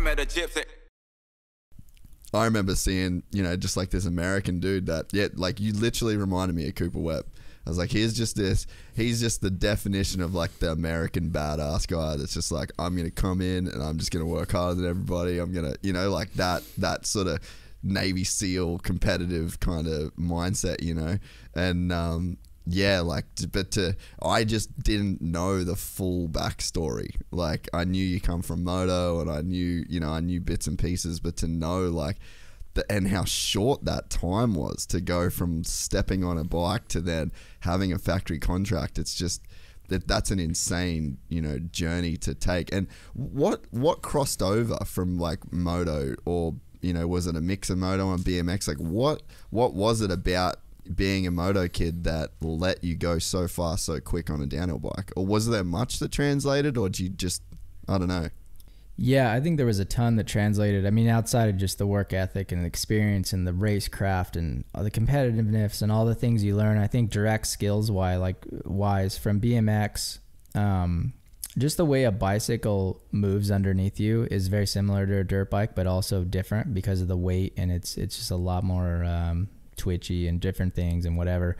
met a gypsy. I remember seeing, you know, just like this American dude that, yeah, like you literally reminded me of Cooper Webb. I was like, he's just this, he's just the definition of like the American badass guy that's just like, I'm going to come in and I'm just going to work harder than everybody. I'm going to, you know, like that sort of Navy SEAL competitive kind of mindset, you know? And, yeah, like, but I just didn't know the full backstory. Like, I knew you come from moto, and I knew, you know, I knew bits and pieces, but to know, like, and how short that time was to go from stepping on a bike to then having a factory contract, it's just, that's an insane, you know, journey to take. And what crossed over from, like, moto, or, you know, was it a mix of moto and BMX? Like, what was it about being a moto kid that let you go so far so quick on a downhill bike? Or was there much that translated, or do you just, I don't know? Yeah, I think there was a ton that translated. I mean, outside of just the work ethic and the experience and the racecraft and the competitiveness and all the things you learn, I think direct skills wise from BMX, just the way a bicycle moves underneath you is very similar to a dirt bike, but also different because of the weight, and it's just a lot more twitchy and different things and whatever.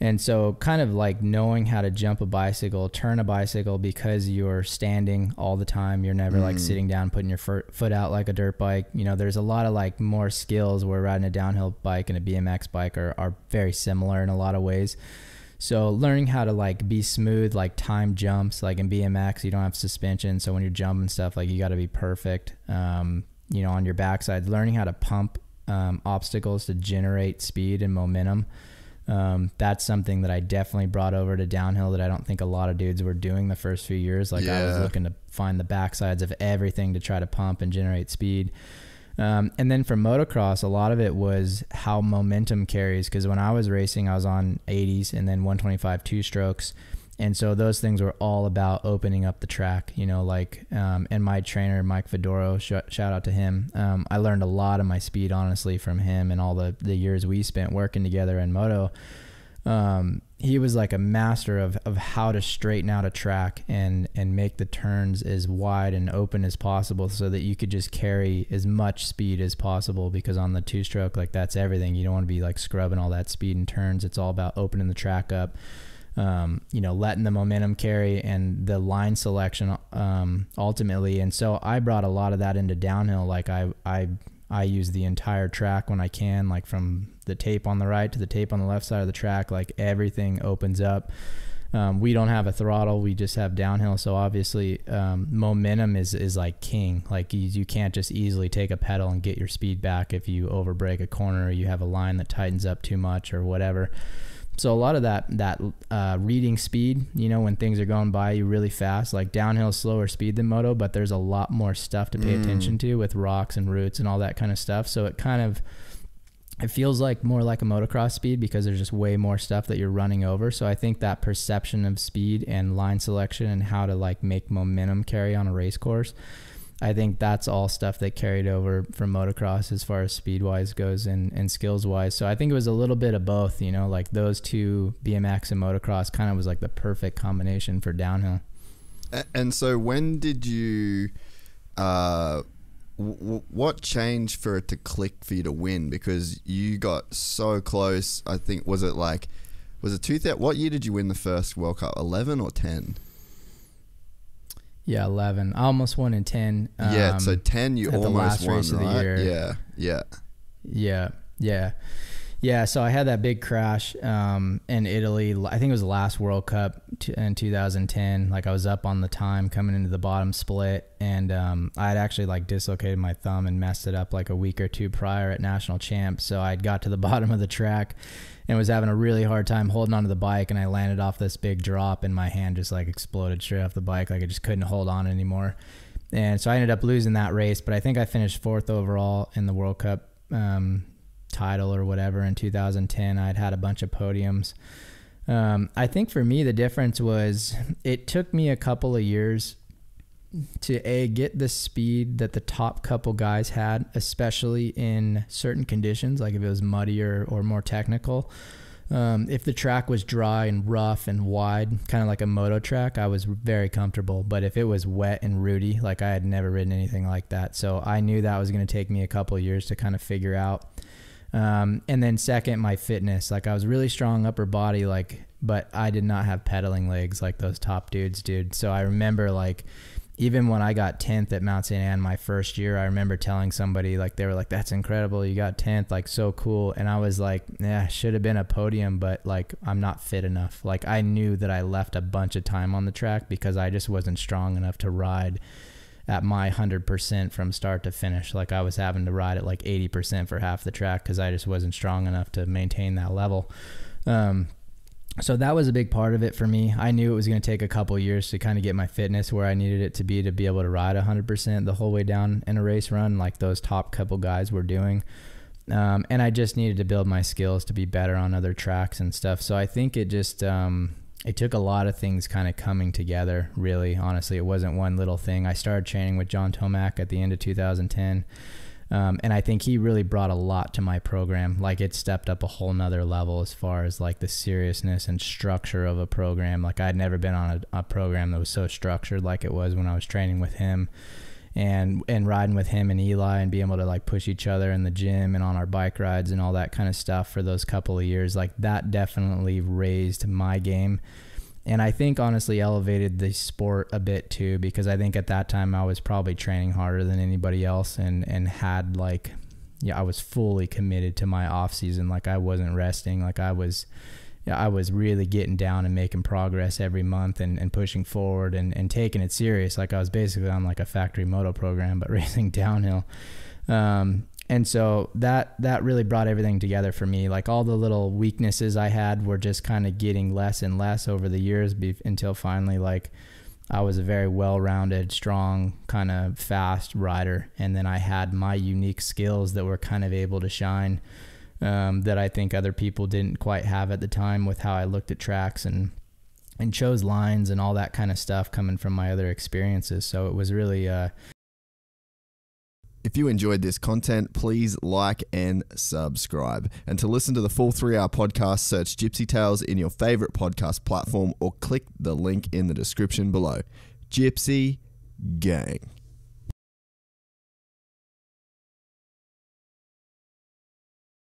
And so kind of like knowing how to jump a bicycle, turn a bicycle, because you're standing all the time. You're never like sitting down, putting your foot out like a dirt bike. You know, there's a lot of like more skills where riding a downhill bike and a BMX bike are very similar in a lot of ways. So learning how to like be smooth, like time jumps, like in BMX, you don't have suspension. So when you're jumping stuff, like you got to be perfect, you know, on your backside, learning how to pump obstacles to generate speed and momentum. That's something that I definitely brought over to downhill that I don't think a lot of dudes were doing the first few years. Like, yeah. I was looking to find the backsides of everything to try to pump and generate speed. And then for motocross, a lot of it was how momentum carries. 'Cause when I was racing, I was on 80s and then 125 two strokes. And so those things were all about opening up the track, you know, like, and my trainer, Mike Fedoro, shout out to him. I learned a lot of my speed, honestly, from him and all the years we spent working together in moto. He was like a master of how to straighten out a track and make the turns as wide and open as possible so that you could just carry as much speed as possible, because on the two stroke, like, that's everything. You don't want to be like scrubbing all that speed and turns. It's all about opening the track up. You know, letting the momentum carry and the line selection, ultimately. And so I brought a lot of that into downhill. Like I use the entire track when I can, like from the tape on the right to the tape on the left side of the track, like everything opens up. We don't have a throttle, we just have downhill. So obviously, momentum is like king. Like you can't just easily take a pedal and get your speed back. If you overbrake a corner, or you have a line that tightens up too much or whatever. So a lot of that reading speed, you know, when things are going by you really fast, like downhill, slower speed than moto, but there's a lot more stuff to pay attention to with rocks and roots and all that kind of stuff. So it feels like more like a motocross speed, because there's just way more stuff that you're running over. So I think that perception of speed and line selection and how to like make momentum carry on a race course, I think that's all stuff that carried over from motocross as far as speed wise goes and skills wise. So I think it was a little bit of both, you know, like those two, BMX and motocross, kind of was like the perfect combination for downhill. And so when did you, what changed for it to click for you to win? Because you got so close. I think, was it 2000? What year did you win the first World Cup? 11 or 10? Yeah, 11. I almost won in 10. Yeah, so 10 you almost won, right? Yeah. So I had that big crash in Italy. I think it was the last World Cup in 2010. Like I was up on the time coming into the bottom split, and I had actually like dislocated my thumb and messed it up like a week or two prior at national champ. So I'd got to the bottom of the track and was having a really hard time holding onto the bike, and I landed off this big drop and my hand just like exploded straight off the bike. Like I just couldn't hold on anymore. And so I ended up losing that race, but I think I finished 4th overall in the World Cup title or whatever in 2010. I'd had a bunch of podiums. I think for me, the difference was it took me a couple of years to get the speed that the top couple guys had, especially in certain conditions, like if it was muddier or more technical. If the track was dry and rough and wide, kind of like a moto track, I was very comfortable. But if it was wet and rooty, like I had never ridden anything like that. So I knew that was going to take me a couple of years to kind of figure out. And then second, my fitness, like I was really strong upper body, like, but I did not have pedaling legs like those top dudes, dude. So I remember like, even when I got 10th at Mount St. Anne my first year, I remember telling somebody, like, they were like, that's incredible, you got 10th, like, so cool. And I was like, yeah, should have been a podium, but like, I'm not fit enough. Like, I knew that I left a bunch of time on the track because I just wasn't strong enough to ride at my 100% from start to finish. Like, I was having to ride at like 80% for half the track because I just wasn't strong enough to maintain that level. So that was a big part of it for me. I knew it was going to take a couple of years to kind of get my fitness where I needed it to be able to ride 100% the whole way down in a race run, like those top couple guys were doing. And I just needed to build my skills to be better on other tracks and stuff. So I think it just, it took a lot of things kind of coming together, really. Honestly, it wasn't one little thing. I started training with John Tomac at the end of 2010. And I think he really brought a lot to my program. Like, it stepped up a whole nother level as far as like the seriousness and structure of a program. Like, I'd never been on a program that was so structured like it was when I was training with him and riding with him and Eli and being able to like push each other in the gym and on our bike rides and all that kind of stuff for those couple of years. Like, that definitely raised my game. And I think honestly elevated the sport a bit too, because I think at that time I was probably training harder than anybody else and had like, yeah, I was fully committed to my off season. Like, I wasn't resting. Like, I was really getting down and making progress every month and pushing forward and taking it serious. Like, I was basically on like a factory moto program, but racing downhill. And so that really brought everything together for me. Like, all the little weaknesses I had were just kind of getting less and less over the years until finally, like, I was a very well-rounded, strong, kind of fast rider. And then I had my unique skills that were kind of able to shine, that I think other people didn't quite have at the time with how I looked at tracks and chose lines and all that kind of stuff coming from my other experiences. So it was really... If you enjoyed this content, please like and subscribe. And to listen to the full 3-hour podcast, search Gypsy Tales in your favorite podcast platform or click the link in the description below. Gypsy Gang.